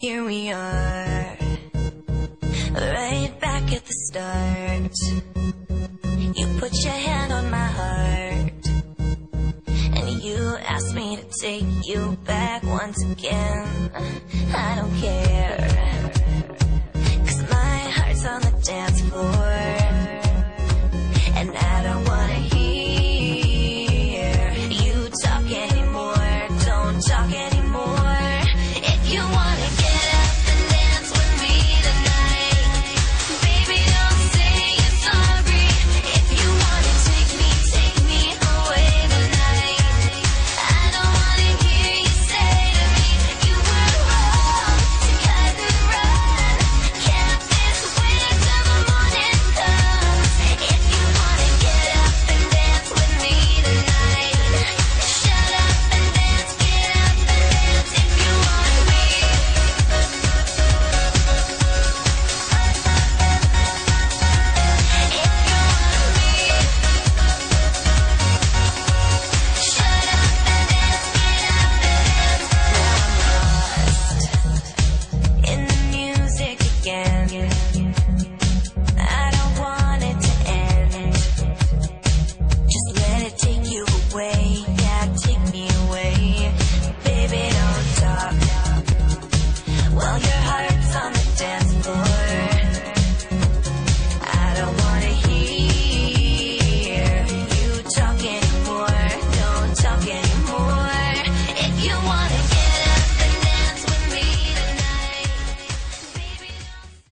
Here we are, right back at the start. You put your hand on my heart, and you asked me to take you back once again. I don't care.